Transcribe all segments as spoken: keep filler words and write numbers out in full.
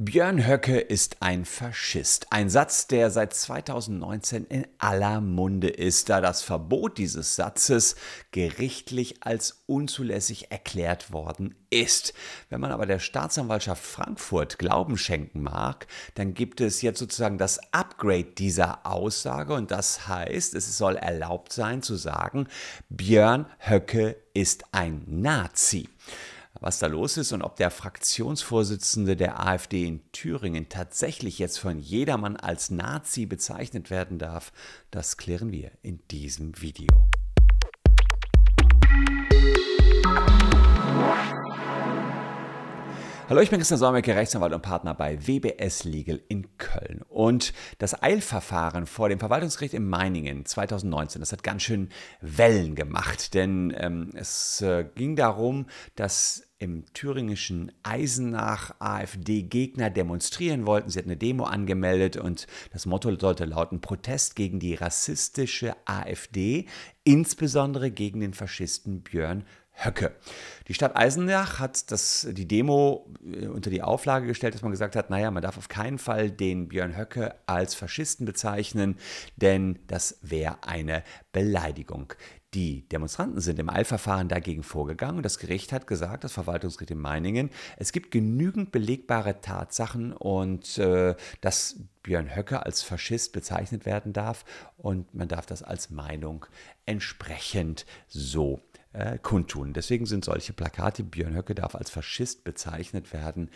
Björn Höcke ist ein Faschist. Ein Satz, der seit zweitausendneunzehn in aller Munde ist, da das Verbot dieses Satzes gerichtlich als unzulässig erklärt worden ist. Wenn man aber der Staatsanwaltschaft Frankfurt Glauben schenken mag, dann gibt es jetzt sozusagen das Upgrade dieser Aussage und das heißt, es soll erlaubt sein zu sagen, Björn Höcke ist ein Nazi. Was da los ist und ob der Fraktionsvorsitzende der AfD in Thüringen tatsächlich jetzt von jedermann als Nazi bezeichnet werden darf, das klären wir in diesem Video. Hallo, ich bin Christian Solmecke, Rechtsanwalt und Partner bei W B S Legal in Köln. Und das Eilverfahren vor dem Verwaltungsgericht in Meiningen zweitausendneunzehn, das hat ganz schön Wellen gemacht, denn ähm, es äh, ging darum, dass im thüringischen Eisenach AfD-Gegner demonstrieren wollten. Sie hatten eine Demo angemeldet und das Motto sollte lauten: Protest gegen die rassistische AfD, insbesondere gegen den Faschisten Björn Höcke. Die Stadt Eisenach hat das, die Demo unter die Auflage gestellt, dass man gesagt hat, naja, man darf auf keinen Fall den Björn Höcke als Faschisten bezeichnen, denn das wäre eine Beleidigung. Die Demonstranten sind im Eilverfahren dagegen vorgegangen und das Gericht hat gesagt, das Verwaltungsgericht in Meiningen, es gibt genügend belegbare Tatsachen und äh, dass Björn Höcke als Faschist bezeichnet werden darf und man darf das als Meinung entsprechend so äh, kundtun. Deswegen sind solche Plakate, Björn Höcke darf als Faschist bezeichnet werden,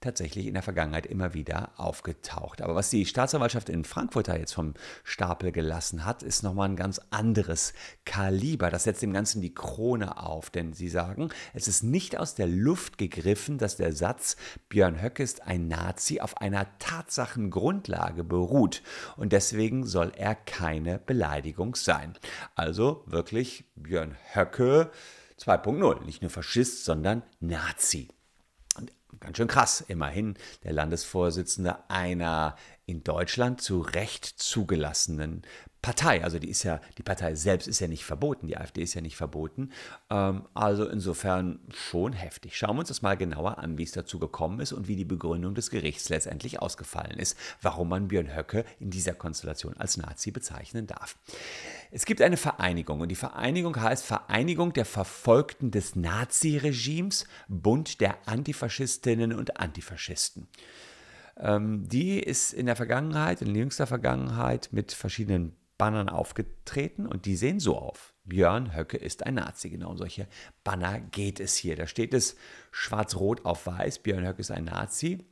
tatsächlich in der Vergangenheit immer wieder aufgetaucht. Aber was die Staatsanwaltschaft in Frankfurt da jetzt vom Stapel gelassen hat, ist nochmal ein ganz anderes Kaliber. Das setzt dem Ganzen die Krone auf, denn sie sagen, es ist nicht aus der Luft gegriffen, dass der Satz Björn Höcke ist ein Nazi auf einer Tatsachengrundlage beruht und deswegen soll er keine Beleidigung sein. Also wirklich Björn Höcke zwei punkt null, nicht nur Faschist, sondern Nazi. Ganz schön krass, immerhin der Landesvorsitzende einer in Deutschland zu Recht zugelassenen Partei. Also die ist ja, die Partei selbst ist ja nicht verboten, die AfD ist ja nicht verboten. Ähm, also insofern schon heftig. Schauen wir uns das mal genauer an, wie es dazu gekommen ist und wie die Begründung des Gerichts letztendlich ausgefallen ist, warum man Björn Höcke in dieser Konstellation als Nazi bezeichnen darf. Es gibt eine Vereinigung und die Vereinigung heißt Vereinigung der Verfolgten des Nazi-Regimes, Bund der Antifaschistinnen und Antifaschisten. Ähm, die ist in der Vergangenheit, in jüngster Vergangenheit mit verschiedenen Bannern aufgetreten und die sehen so auf: Björn Höcke ist ein Nazi. Genau um solche Banner geht es hier. Da steht es schwarz-rot auf weiß, Björn Höcke ist ein Nazi.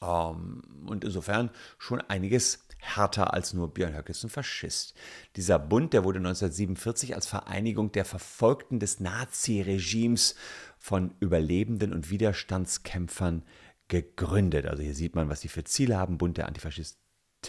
Und insofern schon einiges härter als nur Björn Höcke ist ein Faschist. Dieser Bund, der wurde neunzehnhundertsiebenundvierzig als Vereinigung der Verfolgten des Nazi-Regimes von Überlebenden und Widerstandskämpfern gegründet. Also hier sieht man, was die für Ziele haben. Bund der Antifaschisten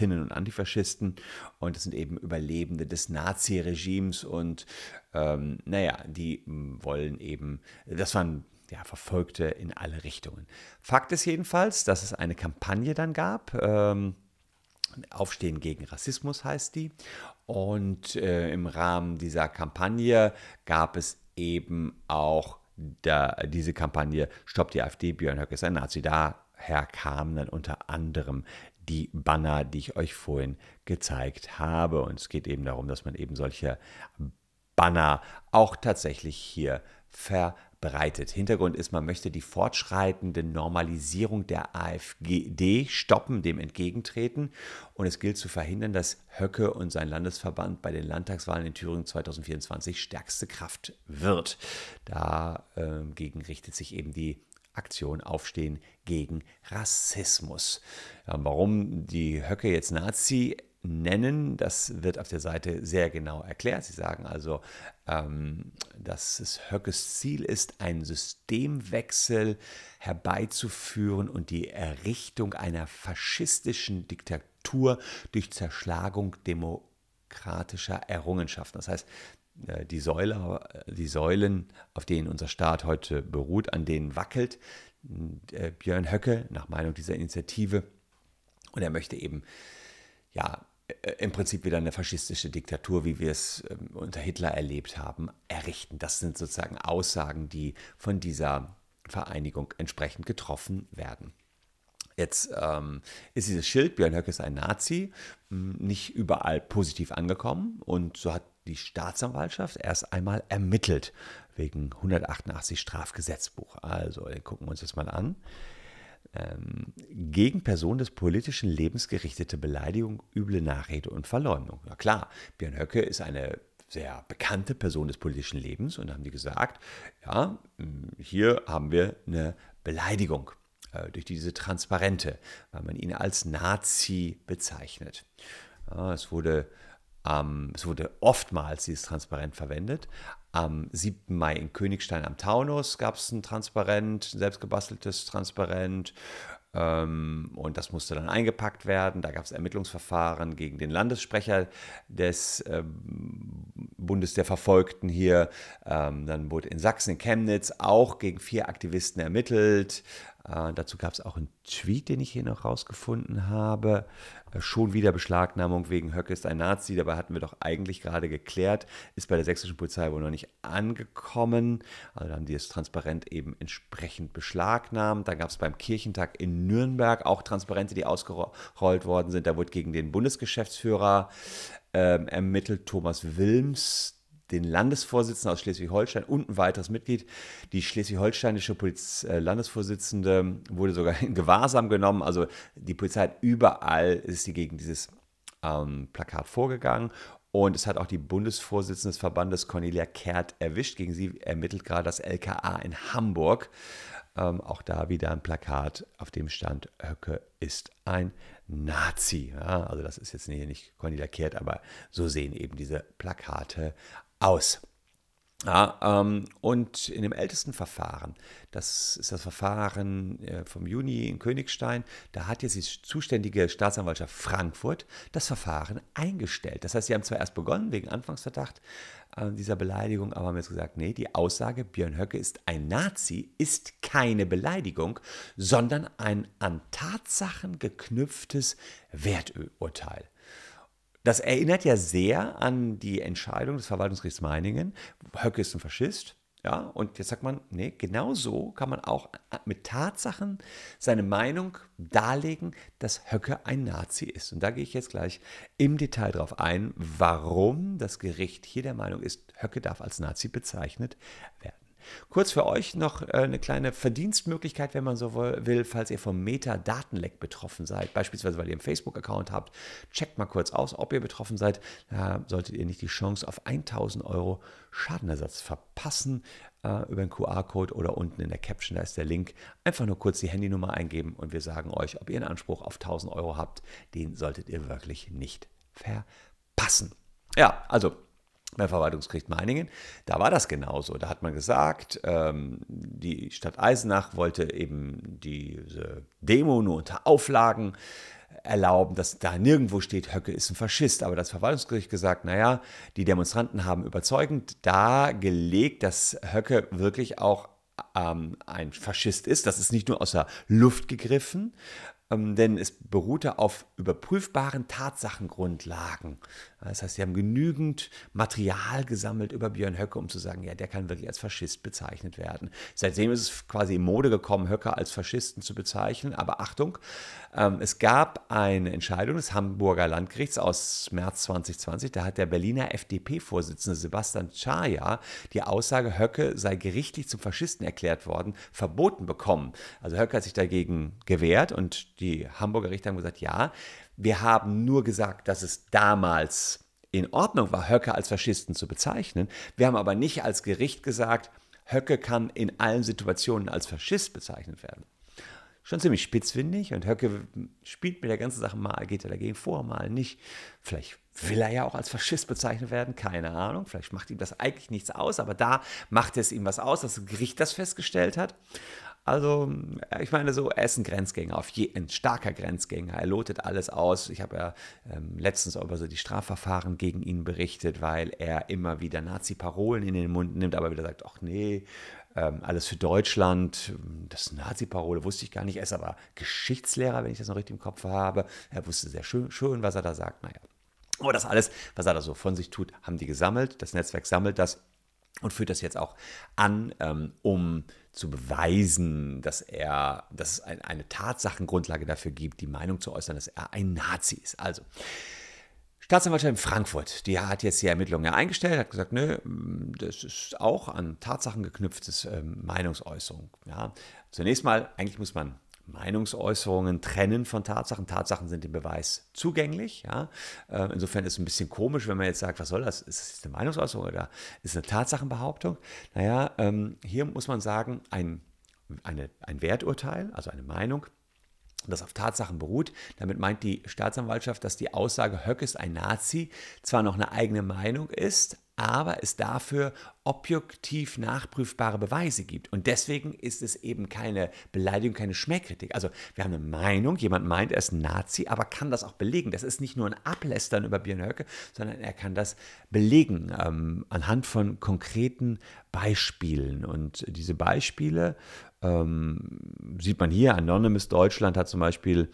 und Antifaschisten und das sind eben Überlebende des Nazi-Regimes und ähm, naja, die wollen eben, das waren ja Verfolgte in alle Richtungen. Fakt ist jedenfalls, dass es eine Kampagne dann gab, ähm, Aufstehen gegen Rassismus heißt die, und äh, im Rahmen dieser Kampagne gab es eben auch da, diese Kampagne Stopp die AfD, Björn Höcke ist ein Nazi. Daher kamen dann unter anderem die Banner, die ich euch vorhin gezeigt habe. Und es geht eben darum, dass man eben solche Banner auch tatsächlich hier verbreitet. Hintergrund ist, man möchte die fortschreitende Normalisierung der AfD stoppen, dem entgegentreten. Und es gilt zu verhindern, dass Höcke und sein Landesverband bei den Landtagswahlen in Thüringen zweitausendvierundzwanzig stärkste Kraft wird. Dagegen richtet sich eben die Aktion Aufstehen gegen Rassismus. Warum die Höcke jetzt Nazi nennen, das wird auf der Seite sehr genau erklärt. Sie sagen also, ähm, dass es Höckes Ziel ist, einen Systemwechsel herbeizuführen und die Errichtung einer faschistischen Diktatur durch Zerschlagung demokratischer Errungenschaften. Das heißt, Die, Säule, die Säulen, auf denen unser Staat heute beruht, an denen wackelt Björn Höcke nach Meinung dieser Initiative. Und er möchte eben, ja, im Prinzip wieder eine faschistische Diktatur, wie wir es unter Hitler erlebt haben, errichten. Das sind sozusagen Aussagen, die von dieser Vereinigung entsprechend getroffen werden. Jetzt ähm, ist dieses Schild, Björn Höcke ist ein Nazi, nicht überall positiv angekommen. Und so hat die Staatsanwaltschaft erst einmal ermittelt wegen hundertachtundachtzig Strafgesetzbuch. Also gucken wir uns das mal an. Ähm, gegen Personen des politischen Lebens gerichtete Beleidigung, üble Nachrede und Verleumdung. Na klar, Björn Höcke ist eine sehr bekannte Person des politischen Lebens. Und haben die gesagt, ja, hier haben wir eine Beleidigung durch diese Transparente, weil man ihn als Nazi bezeichnet. Es wurde, ähm, es wurde oftmals dieses Transparent verwendet. Am siebten Mai in Königstein am Taunus gab es ein Transparent, ein selbstgebasteltes Transparent. Ähm, und das musste dann eingepackt werden. Da gab es Ermittlungsverfahren gegen den Landessprecher des ähm, Bundes der Verfolgten hier. Ähm, dann wurde in Sachsen, in Chemnitz, auch gegen vier Aktivisten ermittelt. Äh, dazu gab es auch einen Tweet, den ich hier noch rausgefunden habe. Äh, schon wieder Beschlagnahmung wegen Höcke ist ein Nazi. Dabei hatten wir doch eigentlich gerade geklärt. Ist bei der sächsischen Polizei wohl noch nicht angekommen. Also da haben die es transparent eben entsprechend beschlagnahmt. Da gab es beim Kirchentag in Nürnberg auch Transparente, die ausgerollt worden sind. Da wurde gegen den Bundesgeschäftsführer ähm, ermittelt, Thomas Wilms, den Landesvorsitzenden aus Schleswig-Holstein und ein weiteres Mitglied. Die schleswig-holsteinische Landesvorsitzende wurde sogar in Gewahrsam genommen. Also die Polizei hat überall, ist sie gegen dieses ähm, Plakat vorgegangen. Und es hat auch die Bundesvorsitzende des Verbandes Cornelia Kehrt erwischt. Gegen sie ermittelt gerade das L K A in Hamburg. Ähm, auch da wieder ein Plakat, auf dem stand, Höcke ist ein Nazi. Ja, also das ist jetzt hier nicht Cornelia Kehrt, aber so sehen eben diese Plakate aus. Ja, ähm, und in dem ältesten Verfahren, das ist das Verfahren äh, vom Juni in Königstein, da hat jetzt die zuständige Staatsanwaltschaft Frankfurt das Verfahren eingestellt. Das heißt, sie haben zwar erst begonnen wegen Anfangsverdacht äh, dieser Beleidigung, aber haben jetzt gesagt, nee, die Aussage, Björn Höcke ist ein Nazi, ist keine Beleidigung, sondern ein an Tatsachen geknüpftes Werturteil. Das erinnert ja sehr an die Entscheidung des Verwaltungsgerichts Meiningen. Höcke ist ein Faschist. Ja, und jetzt sagt man, nee, genau so kann man auch mit Tatsachen seine Meinung darlegen, dass Höcke ein Nazi ist. Und da gehe ich jetzt gleich im Detail drauf ein, warum das Gericht hier der Meinung ist, Höcke darf als Nazi bezeichnet werden. Kurz für euch noch eine kleine Verdienstmöglichkeit, wenn man so will, falls ihr vom Metadatenleck betroffen seid, beispielsweise weil ihr einen Facebook-Account habt. Checkt mal kurz aus, ob ihr betroffen seid. Da solltet ihr nicht die Chance auf tausend Euro Schadenersatz verpassen äh, über den Q R-Code oder unten in der Caption, da ist der Link. Einfach nur kurz die Handynummer eingeben und wir sagen euch, ob ihr einen Anspruch auf tausend Euro habt. Den solltet ihr wirklich nicht verpassen. Ja, also beim Verwaltungsgericht Meiningen, da war das genauso. Da hat man gesagt, ähm, die Stadt Eisenach wollte eben diese Demo nur unter Auflagen erlauben, dass da nirgendwo steht, Höcke ist ein Faschist. Aber das Verwaltungsgericht gesagt, naja, die Demonstranten haben überzeugend dargelegt, dass Höcke wirklich auch ähm, ein Faschist ist. Das ist nicht nur aus der Luft gegriffen, denn es beruhte auf überprüfbaren Tatsachengrundlagen. Das heißt, sie haben genügend Material gesammelt über Björn Höcke, um zu sagen, ja, der kann wirklich als Faschist bezeichnet werden. Seitdem ist es quasi in Mode gekommen, Höcke als Faschisten zu bezeichnen. Aber Achtung, es gab eine Entscheidung des Hamburger Landgerichts aus März zweitausendzwanzig. Da hat der Berliner F D P-Vorsitzende Sebastian Czaja die Aussage, Höcke sei gerichtlich zum Faschisten erklärt worden, verboten bekommen. Also Höcke hat sich dagegen gewehrt und die Die Hamburger Richter haben gesagt, ja, wir haben nur gesagt, dass es damals in Ordnung war, Höcke als Faschisten zu bezeichnen. Wir haben aber nicht als Gericht gesagt, Höcke kann in allen Situationen als Faschist bezeichnet werden. Schon ziemlich spitzfindig, und Höcke spielt mit der ganzen Sache, mal geht er dagegen vor, mal nicht. Vielleicht will er ja auch als Faschist bezeichnet werden, keine Ahnung. Vielleicht macht ihm das eigentlich nichts aus, aber da macht es ihm was aus, dass das Gericht das festgestellt hat. Also, ich meine so, er ist ein Grenzgänger, auf je, ein starker Grenzgänger, er lotet alles aus. Ich habe ja ähm, letztens über so die Strafverfahren gegen ihn berichtet, weil er immer wieder Nazi-Parolen in den Mund nimmt, aber wieder sagt, ach nee, ähm, alles für Deutschland, das ist eine Nazi-Parole, wusste ich gar nicht. Er ist aber Geschichtslehrer, wenn ich das noch richtig im Kopf habe. Er wusste sehr schön, schön was er da sagt, naja. Aber das alles, was er da so von sich tut, haben die gesammelt, das Netzwerk sammelt das. und führt das jetzt auch an, ähm, um zu beweisen, dass er, dass es ein, eine Tatsachengrundlage dafür gibt, die Meinung zu äußern, dass er ein Nazi ist. Also, Staatsanwaltschaft in Frankfurt, die hat jetzt die Ermittlungen ja eingestellt, hat gesagt, nö, das ist auch an Tatsachen geknüpftes äh, Meinungsäußerung. Ja. Zunächst mal, eigentlich muss man Meinungsäußerungen trennen von Tatsachen. Tatsachen sind dem Beweis zugänglich. Ja. Äh, insofern ist es ein bisschen komisch, wenn man jetzt sagt, was soll das? Ist das jetzt eine Meinungsäußerung oder ist es eine Tatsachenbehauptung? Naja, ähm, hier muss man sagen, ein, eine, ein Werturteil, also eine Meinung, das auf Tatsachen beruht. Damit meint die Staatsanwaltschaft, dass die Aussage, Höcke ist ein Nazi, zwar noch eine eigene Meinung ist, aber es dafür objektiv nachprüfbare Beweise gibt. Und deswegen ist es eben keine Beleidigung, keine Schmähkritik. Also wir haben eine Meinung, jemand meint, er ist ein Nazi, aber kann das auch belegen. Das ist nicht nur ein Ablästern über Björn Höcke, sondern er kann das belegen ähm, anhand von konkreten Beispielen. Und diese Beispiele ähm, sieht man hier. Anonymous Deutschland hat zum Beispiel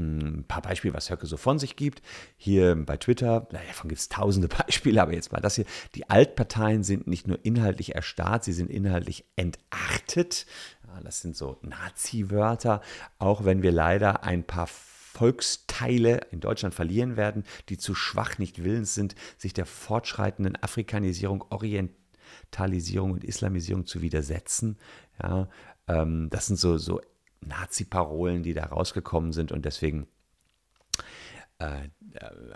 ein paar Beispiele, was Höcke so von sich gibt. Hier bei Twitter, davon gibt es tausende Beispiele, aber jetzt mal das hier. Die Altparteien sind nicht nur inhaltlich erstarrt, sie sind inhaltlich entartet. Ja, das sind so Nazi-Wörter, auch wenn wir leider ein paar Volksteile in Deutschland verlieren werden, die zu schwach, nicht willens sind, sich der fortschreitenden Afrikanisierung, Orientalisierung und Islamisierung zu widersetzen. Ja, ähm, das sind so, so Nazi-Parolen, die da rausgekommen sind, und deswegen äh,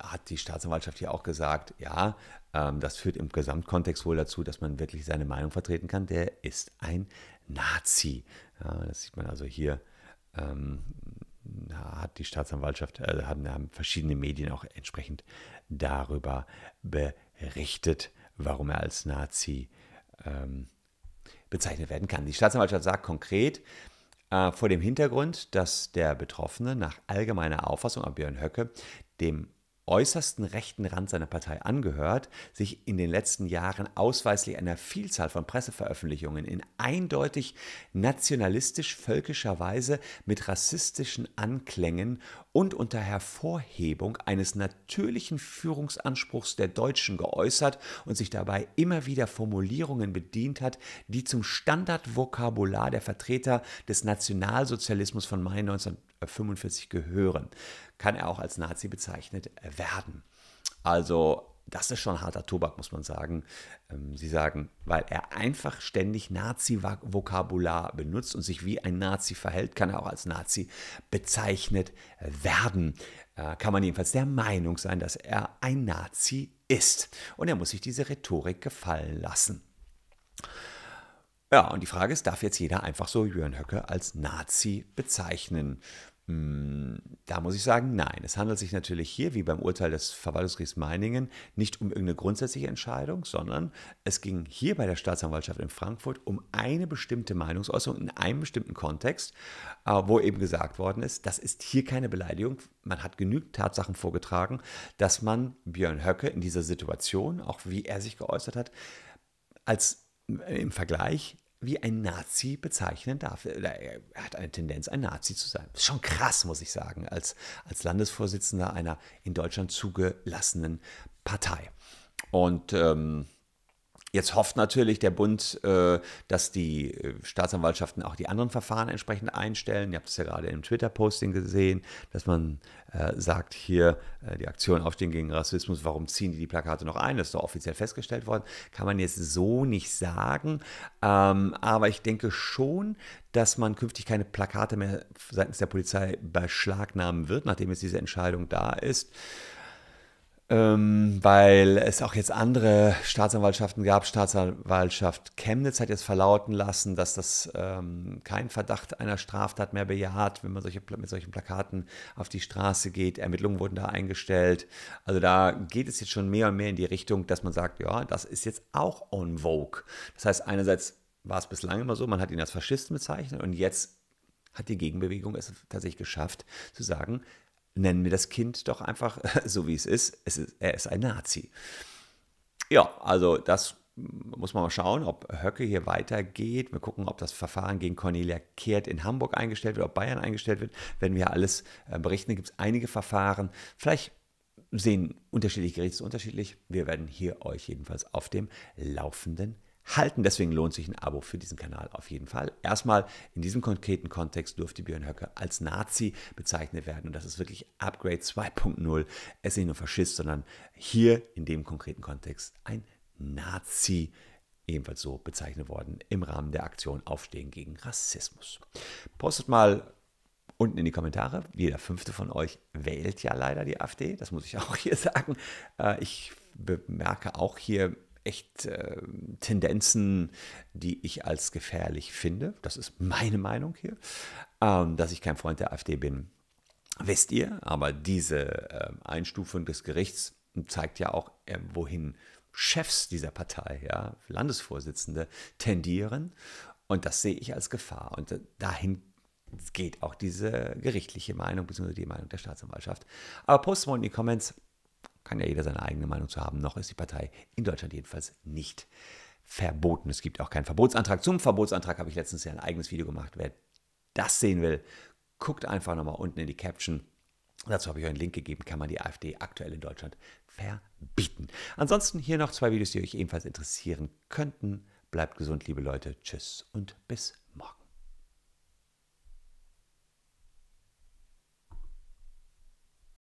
hat die Staatsanwaltschaft hier auch gesagt, ja, ähm, das führt im Gesamtkontext wohl dazu, dass man wirklich seine Meinung vertreten kann, der ist ein Nazi. Ja, das sieht man also hier, ähm, hat die Staatsanwaltschaft, äh, haben, haben verschiedene Medien auch entsprechend darüber berichtet, warum er als Nazi ähm, bezeichnet werden kann. Die Staatsanwaltschaft sagt konkret, vor dem Hintergrund, dass der Betroffene nach allgemeiner Auffassung, aber Björn Höcke, dem äußersten rechten Rand seiner Partei angehört, sich in den letzten Jahren ausweislich einer Vielzahl von Presseveröffentlichungen in eindeutig nationalistisch-völkischer Weise mit rassistischen Anklängen und unter Hervorhebung eines natürlichen Führungsanspruchs der Deutschen geäußert und sich dabei immer wieder Formulierungen bedient hat, die zum Standardvokabular der Vertreter des Nationalsozialismus von Mai neunzehnhundertfünfundvierzig gehören. Kann er auch als Nazi bezeichnet werden. Also das ist schon harter Tobak, muss man sagen. Sie sagen, weil er einfach ständig Nazi-Vokabular benutzt und sich wie ein Nazi verhält, kann er auch als Nazi bezeichnet werden. Kann man jedenfalls der Meinung sein, dass er ein Nazi ist. Und er muss sich diese Rhetorik gefallen lassen. Ja, und die Frage ist, darf jetzt jeder einfach so Björn Höcke als Nazi bezeichnen? Da muss ich sagen, nein. Es handelt sich natürlich hier, wie beim Urteil des Verwaltungsgerichts Meiningen, nicht um irgendeine grundsätzliche Entscheidung, sondern es ging hier bei der Staatsanwaltschaft in Frankfurt um eine bestimmte Meinungsäußerung in einem bestimmten Kontext, wo eben gesagt worden ist, das ist hier keine Beleidigung. Man hat genügend Tatsachen vorgetragen, dass man Björn Höcke in dieser Situation, auch wie er sich geäußert hat, als im Vergleich wie ein Nazi bezeichnen darf. Er hat eine Tendenz, ein Nazi zu sein. Das ist schon krass, muss ich sagen, als, als Landesvorsitzender einer in Deutschland zugelassenen Partei. Und ähm, jetzt hofft natürlich der Bund, äh, dass die Staatsanwaltschaften auch die anderen Verfahren entsprechend einstellen. Ihr habt es ja gerade im Twitter-Posting gesehen, dass man äh, sagt, hier äh, die Aktion Aufstehen gegen Rassismus, warum ziehen die die Plakate noch ein? Das ist doch offiziell festgestellt worden. Kann man jetzt so nicht sagen. Ähm, aber ich denke schon, dass man künftig keine Plakate mehr seitens der Polizei beschlagnahmen wird, nachdem jetzt diese Entscheidung da ist. Weil es auch jetzt andere Staatsanwaltschaften gab. Staatsanwaltschaft Chemnitz hat jetzt verlauten lassen, dass das ähm, kein Verdacht einer Straftat mehr bejaht, wenn man solche, mit solchen Plakaten auf die Straße geht. Ermittlungen wurden da eingestellt. Also da geht es jetzt schon mehr und mehr in die Richtung, dass man sagt, ja, das ist jetzt auch en vogue. Das heißt, einerseits war es bislang immer so, man hat ihn als Faschisten bezeichnet, und jetzt hat die Gegenbewegung es tatsächlich geschafft, zu sagen, nennen wir das Kind doch einfach so, wie es ist. Es ist, er ist ein Nazi. Ja, also das muss man mal schauen, ob Höcke hier weitergeht. Wir gucken, ob das Verfahren gegen Cornelia Kehrt in Hamburg eingestellt wird, ob Bayern eingestellt wird. Wenn wir alles berichten, da gibt es einige Verfahren. Vielleicht sehen unterschiedliche Gerichte unterschiedlich. Wir werden hier euch jedenfalls auf dem Laufenden halten. Deswegen lohnt sich ein Abo für diesen Kanal auf jeden Fall. Erstmal, in diesem konkreten Kontext dürfte Björn Höcke als Nazi bezeichnet werden. Und das ist wirklich Upgrade zwei punkt null. Er ist nicht nur Faschist, sondern hier in dem konkreten Kontext ein Nazi, ebenfalls so bezeichnet worden im Rahmen der Aktion Aufstehen gegen Rassismus. Postet mal unten in die Kommentare. Jeder fünfte von euch wählt ja leider die AfD. Das muss ich auch hier sagen. Ich bemerke auch hier echt äh, Tendenzen, die ich als gefährlich finde. Das ist meine Meinung hier. Ähm, dass ich kein Freund der AfD bin, wisst ihr. Aber diese äh, Einstufung des Gerichts zeigt ja auch, äh, wohin Chefs dieser Partei, ja, Landesvorsitzende, tendieren. Und das sehe ich als Gefahr. Und äh, dahin geht auch diese gerichtliche Meinung, beziehungsweise die Meinung der Staatsanwaltschaft. Aber postet mal in die Comments. Kann ja jeder seine eigene Meinung zu haben, noch ist die Partei in Deutschland jedenfalls nicht verboten. Es gibt auch keinen Verbotsantrag. Zum Verbotsantrag habe ich letztens ja ein eigenes Video gemacht. Wer das sehen will, guckt einfach nochmal unten in die Caption. Dazu habe ich euch einen Link gegeben, kann man die AfD aktuell in Deutschland verbieten. Ansonsten hier noch zwei Videos, die euch ebenfalls interessieren könnten. Bleibt gesund, liebe Leute. Tschüss und bis